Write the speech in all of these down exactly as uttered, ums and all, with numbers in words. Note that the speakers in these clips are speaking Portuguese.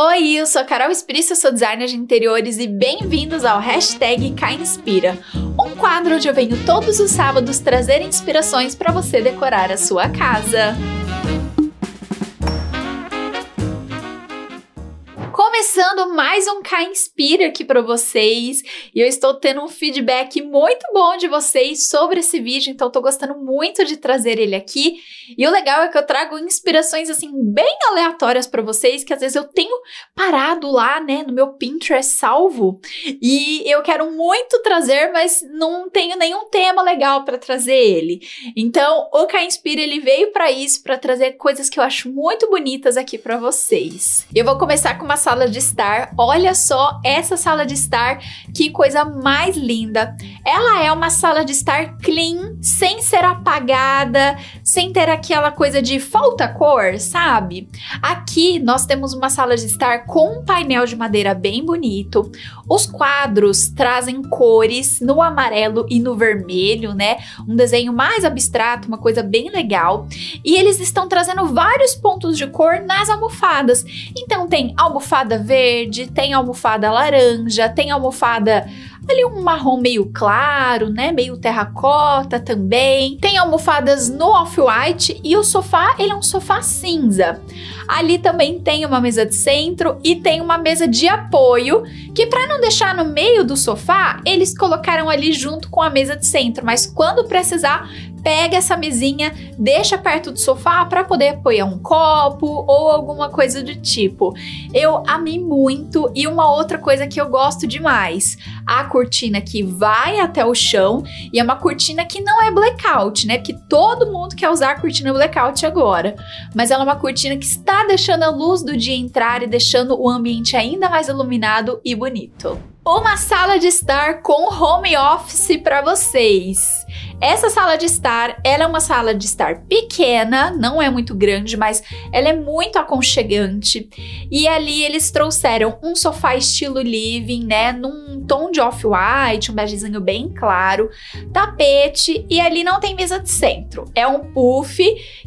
Oi, eu sou a Carol Espricio, sou designer de interiores e bem-vindos ao hashtag CAInspira, um quadro onde eu venho todos os sábados trazer inspirações para você decorar a sua casa. Começando mais um CAInspira aqui para vocês, e eu estou tendo um feedback muito bom de vocês sobre esse vídeo, então tô gostando muito de trazer ele aqui. E o legal é que eu trago inspirações assim bem aleatórias para vocês, que às vezes eu tenho parado lá, né, no meu Pinterest salvo, e eu quero muito trazer, mas não tenho nenhum tema legal para trazer ele. Então, o CAInspira ele veio para isso, para trazer coisas que eu acho muito bonitas aqui para vocês. Eu vou começar com uma sala de estar. Olha só essa sala de estar, que coisa mais linda. Ela é uma sala de estar clean, sem ser apagada, sem ter aquela coisa de falta cor, sabe? Aqui nós temos uma sala de estar com um painel de madeira bem bonito. Os quadros trazem cores no amarelo e no vermelho, né? Um desenho mais abstrato, uma coisa bem legal. E eles estão trazendo vários pontos de cor nas almofadas. Então tem almofada verde, tem almofada laranja, tem almofada ali um marrom meio claro, né, meio terracota também. Tem almofadas no off-white e o sofá, ele é um sofá cinza. Ali também tem uma mesa de centro e tem uma mesa de apoio, que para não deixar no meio do sofá, eles colocaram ali junto com a mesa de centro, mas quando precisar, pega essa mesinha, deixa perto do sofá para poder apoiar um copo ou alguma coisa do tipo. Eu amei muito. E uma outra coisa que eu gosto demais, a cortina que vai até o chão, e é uma cortina que não é blackout, né? Porque todo mundo quer usar a cortina blackout agora, mas ela é uma cortina que está deixando a luz do dia entrar e deixando o ambiente ainda mais iluminado e bonito. Uma sala de estar com home office para vocês. Essa sala de estar, ela é uma sala de estar pequena, não é muito grande, mas ela é muito aconchegante. E ali eles trouxeram um sofá estilo living, né, num tom de off-white, um begezinho bem claro, tapete, e ali não tem mesa de centro. É um puff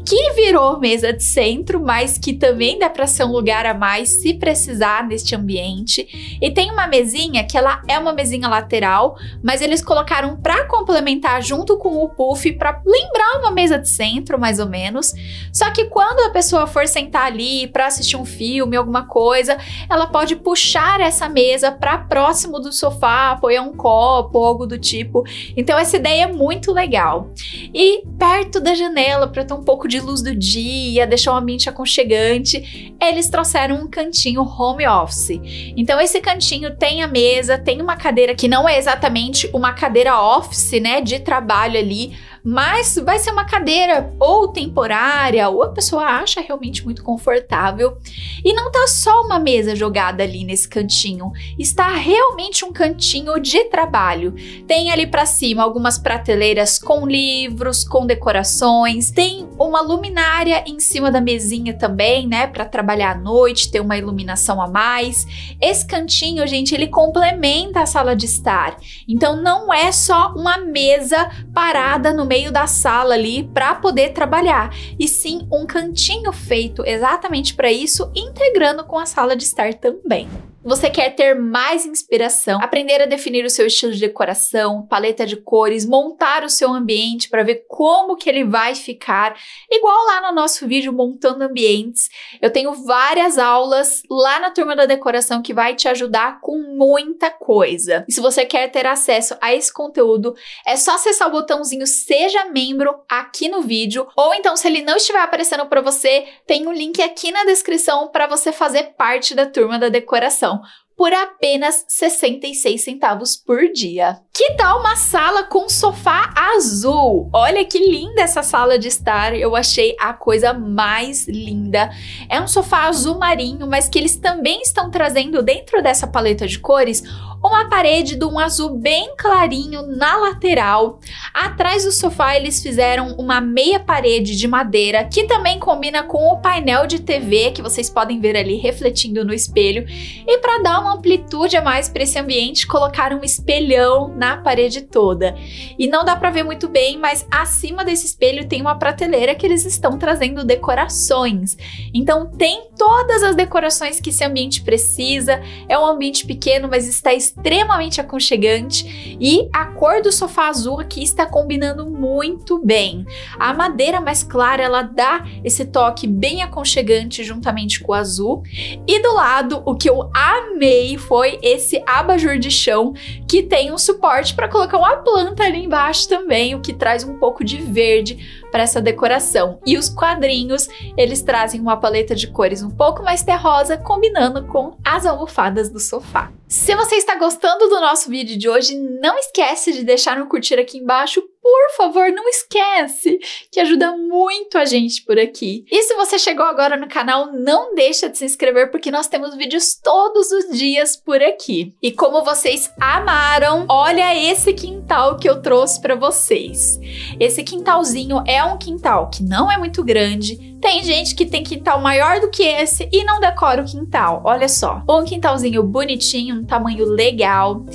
que virou mesa de centro, mas que também dá para ser um lugar a mais se precisar neste ambiente. E tem uma mesinha que ela é uma mesinha lateral, mas eles colocaram para complementar junto com o puff, para lembrar uma mesa de centro, mais ou menos. Só que quando a pessoa for sentar ali para assistir um filme, alguma coisa, ela pode puxar essa mesa para próximo do sofá, apoiar um copo, algo do tipo. Então essa ideia é muito legal. E perto da janela, para ter um pouco de luz do dia, deixar um ambiente aconchegante, eles trouxeram um cantinho home office. Então esse cantinho tem a mesa, tem uma cadeira que não é exatamente uma cadeira office, né, de trabalho trabalho ali, mas vai ser uma cadeira ou temporária, ou a pessoa acha realmente muito confortável. E não tá só uma mesa jogada ali nesse cantinho, está realmente um cantinho de trabalho. Tem ali para cima algumas prateleiras com livros, com decorações, tem uma luminária em cima da mesinha também, né, para trabalhar à noite, ter uma iluminação a mais. Esse cantinho, gente, ele complementa a sala de estar, então não é só uma mesa parada no meio da sala ali para poder trabalhar, e sim um cantinho feito exatamente para isso, integrando com a sala de estar também. Você quer ter mais inspiração, aprender a definir o seu estilo de decoração, paleta de cores, montar o seu ambiente para ver como que ele vai ficar, igual lá no nosso vídeo montando ambientes. Eu tenho várias aulas lá na Turma da Decoração que vai te ajudar com muita coisa. E se você quer ter acesso a esse conteúdo, é só acessar o botãozinho Seja Membro aqui no vídeo, ou então, se ele não estiver aparecendo para você, tem um link aqui na descrição para você fazer parte da Turma da Decoração por apenas sessenta e seis centavos por dia. Que tal uma sala com sofá azul? Olha que linda essa sala de estar, eu achei a coisa mais linda. É um sofá azul marinho, mas que eles também estão trazendo dentro dessa paleta de cores uma parede de um azul bem clarinho na lateral. Atrás do sofá eles fizeram uma meia parede de madeira, que também combina com o painel de T V, que vocês podem ver ali refletindo no espelho. E para dar uma amplitude a mais para esse ambiente, colocaram um espelhão na parede toda. E não dá para ver muito bem, mas acima desse espelho tem uma prateleira que eles estão trazendo decorações. Então tem todas as decorações que esse ambiente precisa. É um ambiente pequeno, mas está extremamente aconchegante, e a cor do sofá azul aqui está combinando muito bem. A madeira mais clara, ela dá esse toque bem aconchegante juntamente com o azul. E do lado, o que eu amei foi esse abajur de chão, que tem um suporte para colocar uma planta ali embaixo também, o que traz um pouco de verde para essa decoração. E os quadrinhos, eles trazem uma paleta de cores um pouco mais terrosa, combinando com as almofadas do sofá. Se você está gostando do nosso vídeo de hoje, não esquece de deixar um curtir aqui embaixo. Por favor, não esquece, que ajuda muito a gente por aqui. E se você chegou agora no canal, não deixa de se inscrever, porque nós temos vídeos todos os dias por aqui. E como vocês amaram, olha esse quintal que eu trouxe para vocês. Esse quintalzinho é um quintal que não é muito grande. Tem gente que tem quintal maior do que esse e não decora o quintal. Olha só, um quintalzinho bonitinho, um tamanho legal.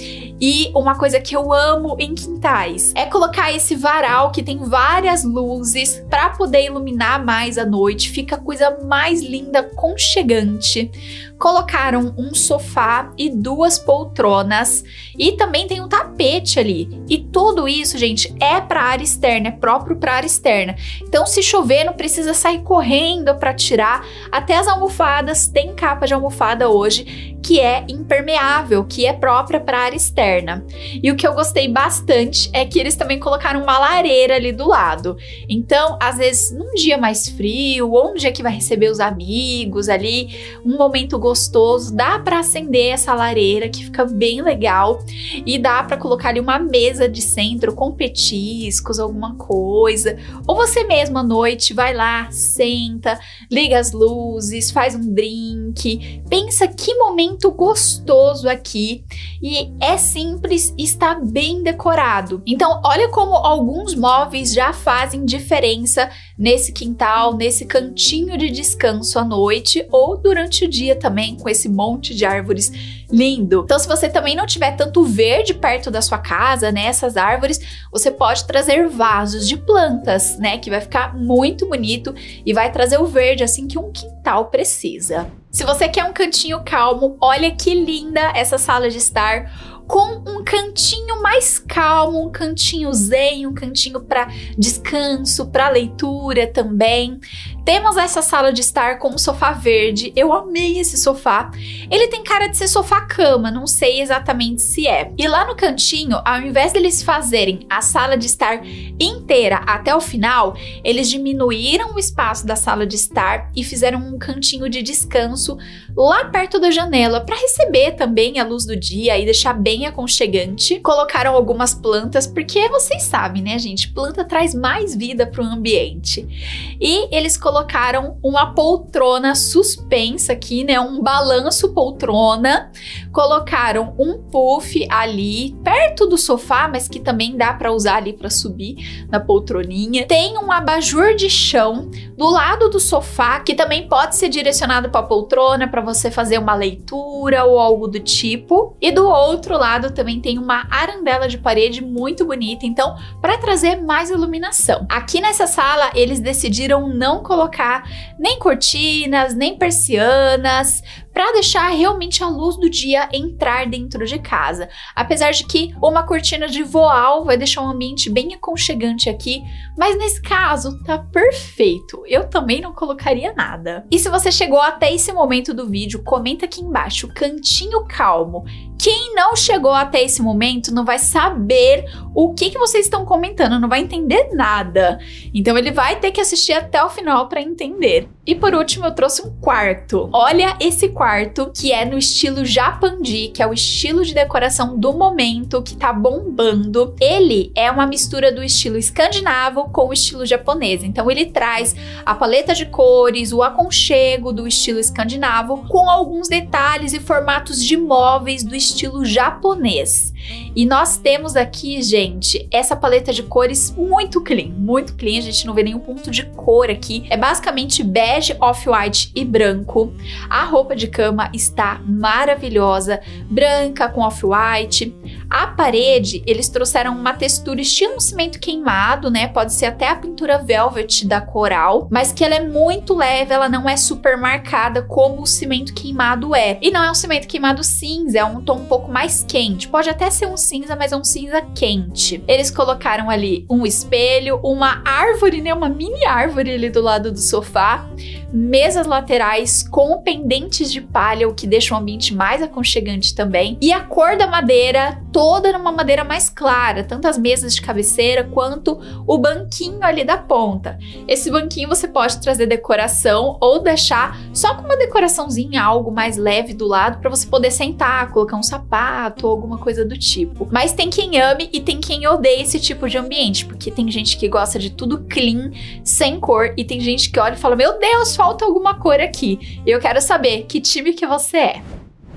E uma coisa que eu amo em quintais é colocar esse varal que tem várias luzes para poder iluminar mais à noite. Fica a coisa mais linda, aconchegante. Colocaram um sofá e duas poltronas, e também tem um tapete ali. E tudo isso, gente, é para área externa, é próprio para área externa. Então, se chover, não precisa sair correndo para tirar. Até as almofadas, tem capa de almofada hoje que é impermeável, que é própria para área externa. E o que eu gostei bastante é que eles também colocaram uma lareira ali do lado. Então, às vezes, num dia mais frio, ou um dia que vai receber os amigos ali, um momento gostoso, dá para acender essa lareira, que fica bem legal, e dá para colocar ali uma mesa de centro com petiscos, alguma coisa, ou você mesmo à noite vai lá, senta, liga as luzes, faz um drink, pensa que momento gostoso aqui, e é simples e está bem decorado. Então olha como alguns móveis já fazem diferença nesse quintal, nesse cantinho de descanso à noite ou durante o dia também, com esse monte de árvores lindo. Então, se você também não tiver tanto verde perto da sua casa, né, essas árvores, você pode trazer vasos de plantas, né, que vai ficar muito bonito e vai trazer o verde assim que um quintal precisa. Se você quer um cantinho calmo, olha que linda essa sala de estar, com um cantinho mais calmo, um cantinho zen, um cantinho para descanso, para leitura também. Temos essa sala de estar com um sofá verde. Eu amei esse sofá. Ele tem cara de ser sofá-cama, não sei exatamente se é. E lá no cantinho, ao invés deles fazerem a sala de estar inteira até o final, eles diminuíram o espaço da sala de estar e fizeram um cantinho de descanso lá perto da janela, para receber também a luz do dia e deixar bem aconchegante. Colocaram algumas plantas, porque vocês sabem, né, gente? Planta traz mais vida para o ambiente. E eles colocaram Colocaram uma poltrona suspensa aqui, né? Um balanço poltrona. Colocaram um puff ali perto do sofá, mas que também dá para usar ali para subir na poltroninha. Tem um abajur de chão do lado do sofá, que também pode ser direcionado para a poltrona, para você fazer uma leitura ou algo do tipo. E do outro lado também tem uma arandela de parede muito bonita, então, para trazer mais iluminação. Aqui nessa sala, eles decidiram não colocar colocar nem cortinas, nem persianas, para deixar realmente a luz do dia entrar dentro de casa. Apesar de que uma cortina de voal vai deixar um ambiente bem aconchegante aqui, mas nesse caso tá perfeito. Eu também não colocaria nada. E se você chegou até esse momento do vídeo, comenta aqui embaixo, cantinho calmo. Quem não chegou até esse momento não vai saber o que que vocês estão comentando, não vai entender nada. Então ele vai ter que assistir até o final para entender. E por último, eu trouxe um quarto. Olha esse quarto. Quarto, que é no estilo Japandi, que é o estilo de decoração do momento, que tá bombando. Ele é uma mistura do estilo escandinavo com o estilo japonês. Então ele traz a paleta de cores, o aconchego do estilo escandinavo, com alguns detalhes e formatos de móveis do estilo estilo japonês. E nós temos aqui, gente, essa paleta de cores muito clean, muito clean, a gente não vê nenhum ponto de cor aqui. É basicamente bege, off-white e branco. A roupa de cama está maravilhosa, branca com off-white. A parede, eles trouxeram uma textura estilo um cimento queimado, né? Pode ser até a pintura velvet da Coral, mas que ela é muito leve, ela não é super marcada como o cimento queimado é. E não é um cimento queimado cinza, é um tom um pouco mais quente. Pode até ser um cinza, mas é um cinza quente. Eles colocaram ali um espelho, uma árvore, né? Uma mini árvore ali do lado do sofá. Mesas laterais com pendentes de palha, o que deixa o ambiente mais aconchegante também. E a cor da madeira, toda numa madeira mais clara, tanto as mesas de cabeceira quanto o banquinho ali da ponta. Esse banquinho você pode trazer decoração ou deixar só com uma decoraçãozinha, algo mais leve do lado para você poder sentar, colocar um sapato ou alguma coisa do tipo. Mas tem quem ame e tem quem odeie esse tipo de ambiente, porque tem gente que gosta de tudo clean, sem cor, e tem gente que olha e fala, meu Deus, falta alguma cor aqui. Eu quero saber que time que você é.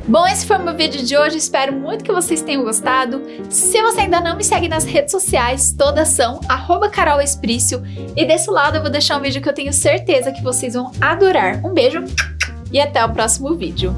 Bom, esse foi o meu vídeo de hoje, espero muito que vocês tenham gostado. Se você ainda não me segue nas redes sociais, todas são arroba Carol Espricio. E desse lado eu vou deixar um vídeo que eu tenho certeza que vocês vão adorar. Um beijo e até o próximo vídeo.